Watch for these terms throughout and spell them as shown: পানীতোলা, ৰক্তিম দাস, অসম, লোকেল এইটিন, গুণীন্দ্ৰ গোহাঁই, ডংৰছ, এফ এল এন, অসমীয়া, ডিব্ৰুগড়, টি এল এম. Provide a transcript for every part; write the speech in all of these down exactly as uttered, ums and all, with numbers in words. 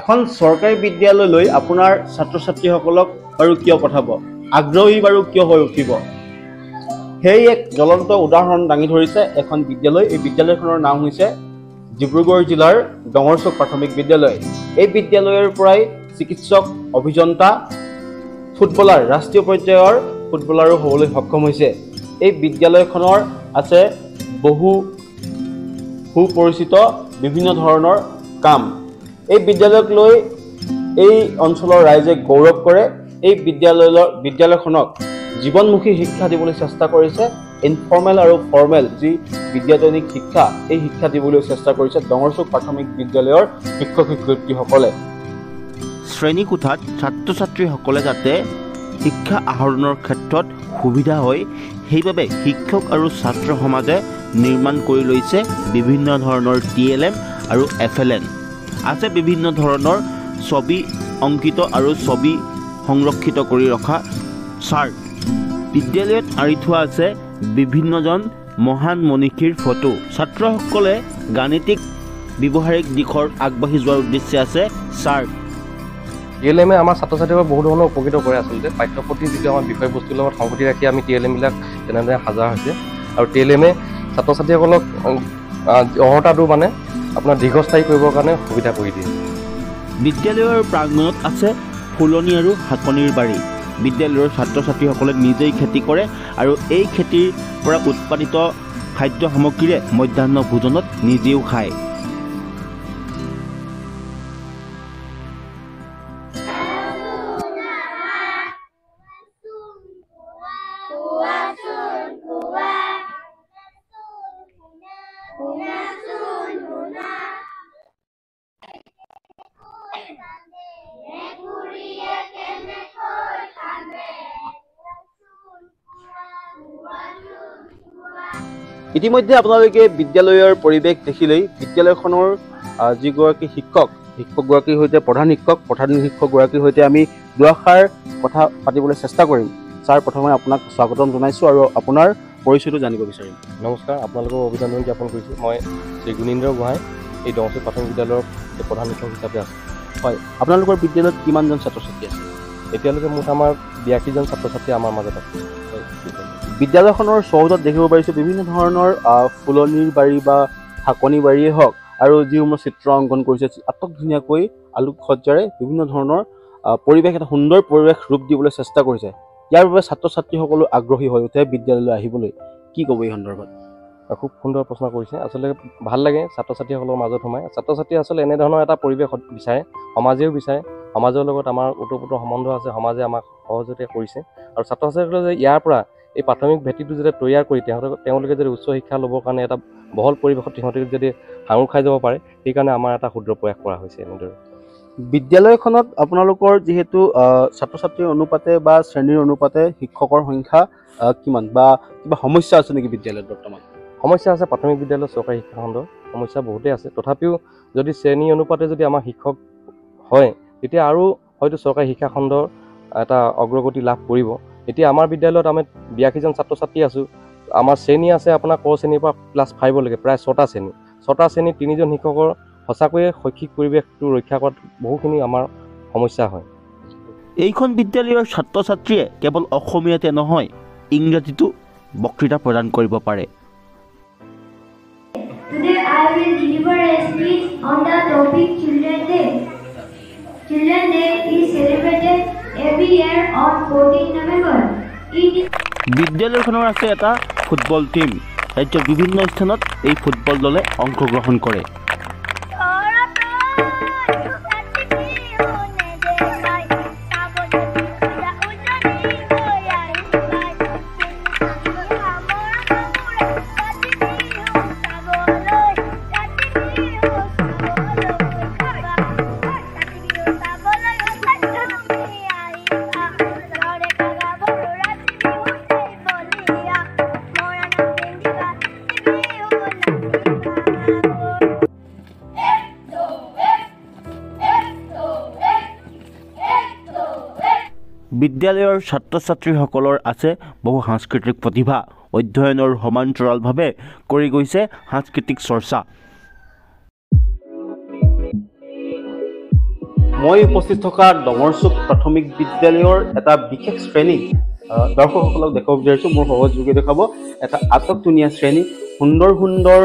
এখন চৰকাৰী বিদ্যালয়লৈ আপোনাৰ ছাত্ৰ ছাত্ৰীসকলক বাৰু কিয় পঠাব, আগ্ৰহী বাৰু কিয় হৈ উঠিব, সেই এক জ্বলন্ত উদাহৰণ দাঙি ধৰিছে এখন বিদ্যালয়। এই বিদ্যালয়খনৰ নাম হৈছে ডিব্ৰুগড় জিলাৰ ডংৰছ প্ৰাথমিক বিদ্যালয়। এই বিদ্যালয়ৰ পৰাই চিকিৎসক, অভিযন্তা, ফুটবলাৰ, ৰাষ্ট্ৰীয় পৰ্যায়ৰ ফুটবলাৰো হ'বলৈ সক্ষম হৈছে। এই বিদ্যালয়খনৰ আছে বহু সুপৰিচিত বিভিন্ন ধৰণৰ কাম। এই বিদ্যালয়ক লৈ এই অঞ্চলৰ ৰাইজে গৌৰৱ কৰে। এই বিদ্যালয়ৰ বিদ্যালয়খনক জীৱনমুখী শিক্ষা দিবলৈ চেষ্টা কৰিছে। ইনফৰ্মেল আৰু ফৰ্মেল যি বিদ্যায়তনিক শিক্ষা, এই শিক্ষা দিবলৈ চেষ্টা কৰিছে ডংৰছ প্ৰাথমিক বিদ্যালয়ৰ শিক্ষক শিক্ষয়িত্ৰীসকলে। শ্ৰেণীকোঠাত ছাত্ৰ ছাত্ৰীসকলে যাতে শিক্ষা আহৰণৰ ক্ষেত্ৰত সুবিধা হয় সেইবাবে শিক্ষক আৰু ছাত্ৰ সমাজে নিৰ্মাণ কৰি লৈছে বিভিন্ন ধৰণৰ টি এল এম আৰু এফ এল এন। আছে বিভিন্ন ধৰণৰ ছবি অংকিত আৰু ছবি সংৰক্ষিত কৰি ৰখা চাৰ্ট। বিদ্যালয়ত আঁৰি থোৱা আছে বিভিন্নজন মহান মনীষীৰ ফটো। ছাত্ৰসকলে গাণিতিক ব্যৱহাৰিক দিশৰ আগবাঢ়ি যোৱাৰ উদ্দেশ্যে আছে চাৰ্ট। টি এল এমে আমাৰ ছাত্ৰ ছাত্ৰীসকলক বহু ধৰণৰ উপকৃত কৰে। আচলতে পাঠ্যপুথি যিটো আমাৰ বিষয়বস্তুৰ লগত সংগতি ৰাখি আমি টি এল এমবিলাক তেনেদৰে সাজা হৈছে। আৰু টি এল এমে ছাত্ৰ ছাত্ৰীসকলক অহৰ্তাটো মানে আপোনাৰ দীৰ্ঘস্থায়ী কৰিবৰ কাৰণে সুবিধা কৰি দিয়ে। বিদ্যালয়ৰ প্ৰাংগণত আছে ফুলনি আৰু শাকনিৰ বাৰী। বিদ্যালয়ৰ ছাত্ৰ ছাত্ৰীসকলে নিজেই খেতি কৰে আৰু এই খেতিৰ পৰা উৎপাদিত খাদ্য সামগ্ৰীৰে মধ্যাহ্ন ভোজনত নিজেও খায়। ইতিমধ্যে আপোনালোকে বিদ্যালয়ৰ পৰিৱেশ দেখিলেই বিদ্যালয়খনৰ যিগৰাকী শিক্ষক, শিক্ষকগৰাকীৰ সৈতে প্ৰধান শিক্ষক, প্ৰধান শিক্ষকগৰাকীৰ সৈতে আমি দুআষাৰ কথা পাতিবলৈ চেষ্টা কৰিম। ছাৰ, প্ৰথমে আপোনাক স্বাগতম জনাইছোঁ আৰু আপোনাৰ পৰিচয়টো জানিব বিচাৰিম। নমস্কাৰ, আপোনালোকক অভিনন্দন জ্ঞাপন কৰিছোঁ। মই শ্ৰী গুণীন্দ্ৰ গোহাঁই, এই ডংৰছ প্ৰাথমিক বিদ্যালয়ৰ প্ৰধান শিক্ষক হিচাপে আছোঁ। হয়, আপোনালোকৰ বিদ্যালয়ত কিমানজন ছাত্ৰ ছাত্ৰী আছে? এতিয়ালৈকে মুঠ আমাৰ বিয়াশীজন ছাত্ৰ ছাত্ৰী আমাৰ মাজত আছে। বিদ্যালয়খনৰ চৌহদত দেখিব পাৰিছোঁ বিভিন্ন ধৰণৰ ফুলনিৰ বাৰী বা শাকনি বাৰীয়ে হওক আৰু যিসমূহ চিত্ৰ অংকন কৰিছে আটক ধুনীয়াকৈ আলোকসজ্জাৰে বিভিন্ন ধৰণৰ পৰিৱেশ, এটা সুন্দৰ পৰিৱেশ ৰূপ দিবলৈ চেষ্টা কৰিছে। ইয়াৰ বাবে ছাত্ৰ ছাত্ৰীসকলো আগ্ৰহী হৈ উঠে বিদ্যালয়লৈ আহিবলৈ। কি ক'ব এই সন্দৰ্ভত? খুব সুন্দৰ প্ৰশ্ন কৰিছে। আচলতে ভাল লাগে ছাত্ৰ ছাত্ৰীসকলৰ মাজত সোমাই। ছাত্ৰ ছাত্ৰীয়ে আচলতে এনেধৰণৰ এটা পৰিৱেশ বিচাৰে, সমাজেও বিচাৰে। সমাজৰ লগত আমাৰ ওতঃপ্ৰোত সম্বন্ধ আছে, সমাজে আমাক সহযোগিতা কৰিছে। আৰু ছাত্ৰ ছাত্ৰীসকলে ইয়াৰ পৰা এই প্ৰাথমিক ভেটিটো যাতে তৈয়াৰ কৰি তেওঁলোকে তেওঁলোকে যদি উচ্চ শিক্ষা ল'বৰ কাৰণে এটা বহল পৰিৱেশত সিহঁতে যদি সাঙুৰ খাই যাব পাৰে, সেইকাৰণে আমাৰ এটা ক্ষুদ্ৰ প্ৰয়াস কৰা হৈছে এনেদৰে। বিদ্যালয়খনত আপোনালোকৰ যিহেতু ছাত্ৰ ছাত্ৰীৰ অনুপাতে বা শ্ৰেণীৰ অনুপাতে শিক্ষকৰ সংখ্যা কিমান, বা কিবা সমস্যা আছে নেকি বিদ্যালয়ত? বৰ্তমান সমস্যা আছে প্ৰাথমিক বিদ্যালয়ৰ চৰকাৰী শিক্ষা খণ্ডৰ সমস্যা বহুতেই আছে। তথাপিও যদি শ্ৰেণী অনুপাতে যদি আমাৰ শিক্ষক হয় তেতিয়া আৰু হয়তো চৰকাৰী শিক্ষা খণ্ডৰ এটা অগ্ৰগতি লাভ কৰিব। এতিয়া আমাৰ বিদ্যালয়ত আমি বিয়াশীজন ছাত্ৰ ছাত্ৰী আছোঁ। আমাৰ শ্ৰেণী আছে আপোনাৰ ক শ্ৰেণীৰ পৰা ক্লাছ ফাইভলৈকে প্ৰায় ছটা শ্ৰেণী। ছটা শ্ৰেণীত তিনিজন শিক্ষকৰ সঁচাকৈয়ে শৈক্ষিক পৰিৱেশটো ৰক্ষা কৰাত বহুখিনি আমাৰ সমস্যা হয়। এইখন বিদ্যালয়ৰ ছাত্ৰ ছাত্ৰীয়ে কেৱল অসমীয়াতে নহয় ইংৰাজীতো বক্তৃতা প্ৰদান কৰিব পাৰে। Today I will deliver a speech on the topic Children Day. Children Day is celebrated every year on fourteenth November. বিদ্যালয়খনৰ আছে এটা ফুটবল টিম। ৰাজ্যৰ বিভিন্ন স্থানত এই ফুটবল দলে অংশগ্ৰহণ কৰে। বিদ্যালয়ৰ ছাত্ৰ ছাত্ৰীসকলৰ আছে বহু সাংস্কৃতিক প্ৰতিভা। অধ্যয়নৰ সমান্তৰালভাৱে কৰি গৈছে সাংস্কৃতিক চৰ্চা। মই উপস্থিত থকা ডংৰছ প্ৰাথমিক বিদ্যালয়ৰ এটা বিশেষ শ্ৰেণী দৰ্শকসকলক দেখাব বিচাৰিছোঁ। মোৰ সহযোগী দেখাব এটা আটকধুনীয়া শ্ৰেণী, সুন্দৰ সুন্দৰ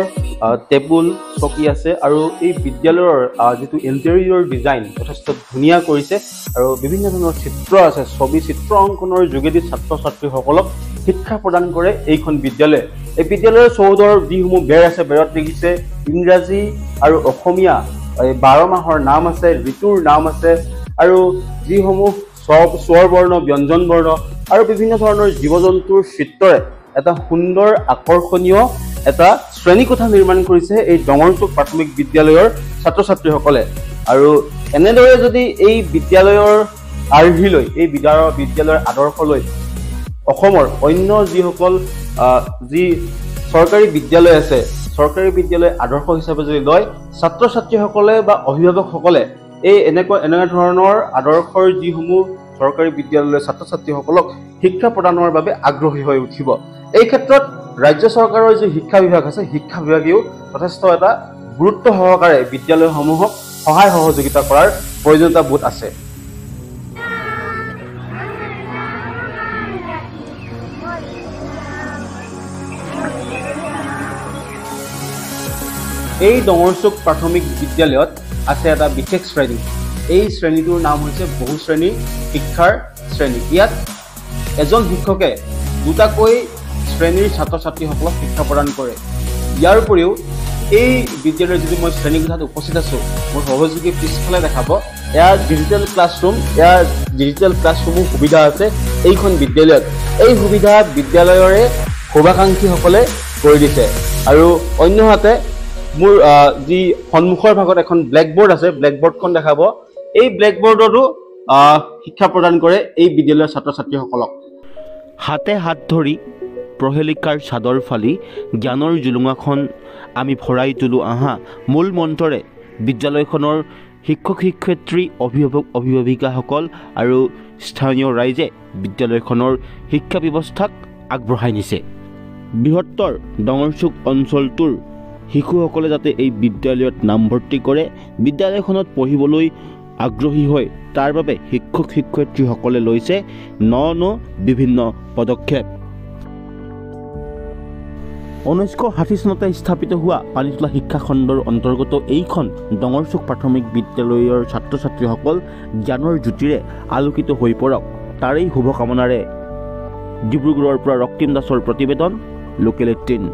টেবুল চকী আছে আৰু এই বিদ্যালয়ৰ যিটো ইণ্টেৰিয়ৰ ডিজাইন যথেষ্ট ধুনীয়া কৰিছে আৰু বিভিন্ন ধৰণৰ চিত্ৰ আছে। ছবি চিত্ৰ অংকনৰ যোগেদি ছাত্ৰ ছাত্ৰীসকলক শিক্ষা প্ৰদান কৰে এইখন বিদ্যালয়ে। এই বিদ্যালয়ৰ চৌহদৰ যিসমূহ বেৰ আছে, বেৰত লিখিছে ইংৰাজী আৰু অসমীয়া এই বাৰ মাহৰ নাম আছে, ঋতুৰ নাম আছে আৰু যিসমূহ স্ব স্বৰ বৰ্ণ, ব্যঞ্জন বৰ্ণ আৰু বিভিন্ন ধৰণৰ জীৱ জন্তুৰ চিত্ৰৰে এটা সুন্দৰ আকৰ্ষণীয় এটা শ্ৰেণীকোঠা নিৰ্মাণ কৰিছে এই ডংৰছ প্ৰাথমিক বিদ্যালয়ৰ ছাত্ৰ ছাত্ৰীসকলে। আৰু এনেদৰে যদি এই বিদ্যালয়ৰ আৰ্হিলৈ, এই বিদ্যালয়ৰ আদৰ্শলৈ অসমৰ অন্য যিসকল যি চৰকাৰী বিদ্যালয় আছে, চৰকাৰী বিদ্যালয় আদৰ্শ হিচাপে যদি লয়, ছাত্ৰ ছাত্ৰীসকলে বা অভিভাৱকসকলে এই এনেকুৱা এনেধৰণৰ আদৰ্শৰ যিসমূহ চৰকাৰী বিদ্যালয়ৰ ছাত্ৰ ছাত্ৰীসকলক শিক্ষা প্ৰদানৰ বাবে আগ্ৰহী হৈ উঠিব। এই ক্ষেত্ৰত ৰাজ্য চৰকাৰৰ যি শিক্ষা বিভাগ আছে, শিক্ষা বিভাগেও যথেষ্ট এটা গুৰুত্ব সহকাৰে বিদ্যালয়সমূহক সহায় সহযোগিতা কৰাৰ প্ৰয়োজনীয়তা বোধ আছে। এই ডংৰছ প্ৰাথমিক বিদ্যালয়ত আছে এটা বিশেষ শ্ৰেণী। এই শ্ৰেণীটোৰ নাম হৈছে বহু শ্ৰেণীৰ শিক্ষাৰ শ্ৰেণী। ইয়াত এজন শিক্ষকে দুটাকৈ শ্ৰেণীৰ ছাত্ৰ ছাত্ৰীসকলক শিক্ষা প্ৰদান কৰে। ইয়াৰ উপৰিও এই বিদ্যালয়ৰ যিটো মই শ্ৰেণীকোঠাত উপস্থিত আছোঁ, মোৰ সহযোগী পিছফালে দেখাব, এয়া ডিজিটেল ক্লাছৰুম। এয়া ডিজিটেল ক্লাছৰুমৰ সুবিধা আছে এইখন বিদ্যালয়ত। এই সুবিধা বিদ্যালয়ৰে শুভাকাংক্ষীসকলে কৰি দিছে। আৰু অন্যহাতে মোৰ যি সন্মুখৰ ভাগত এখন ব্লেকবৰ্ড আছে, ব্লেকবৰ্ডখন দেখাব। এই ব্লেকবৰ্ডতো শিক্ষা প্ৰদান কৰে এই বিদ্যালয়ৰ ছাত্ৰ ছাত্ৰীসকলক। হাতে হাত ধৰি প্ৰহেলিকাৰ চাদৰ ফালি জ্ঞানৰ জুলুঙাখন আমি ভৰাই তোলোঁ আহা মূল মন্ত্ৰৰে বিদ্যালয়খনৰ শিক্ষক শিক্ষয়িত্ৰী, অভিভাৱক অভিভাৱিকাসকল আৰু স্থানীয় ৰাইজে বিদ্যালয়খনৰ শিক্ষা ব্যৱস্থাক আগবঢ়াই নিছে। বৃহত্তৰ ডংৰছ অঞ্চলটোৰ শিশুসকলে যাতে এই বিদ্যালয়ত নামভৰ্তি কৰে, বিদ্যালয়খনত পঢ়িবলৈ আগ্ৰহী হয় তাৰ বাবে শিক্ষক শিক্ষয়িত্ৰীসকলে লৈছে ন ন বিভিন্ন পদক্ষেপ। ঊনৈছশ ষাঠি চনতে স্থাপিত হোৱা পানীতোলা শিক্ষাখণ্ডৰ অন্তৰ্গত এইখন ডংৰছ প্ৰাথমিক বিদ্যালয়ৰ ছাত্ৰ ছাত্ৰীসকল জ্ঞানৰ জ্যোতিৰে আলোকিত হৈ পৰক তাৰেই শুভকামনাৰে ডিব্ৰুগড়ৰ পৰা ৰক্তিম দাসৰ প্ৰতিবেদন, লোকেল এইটিন।